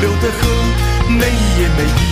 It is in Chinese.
流的河，泪也没。